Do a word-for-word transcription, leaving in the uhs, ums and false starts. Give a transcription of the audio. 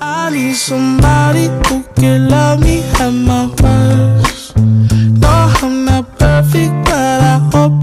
I need somebody who can love me at my worst. No, I'm not perfect, but I hope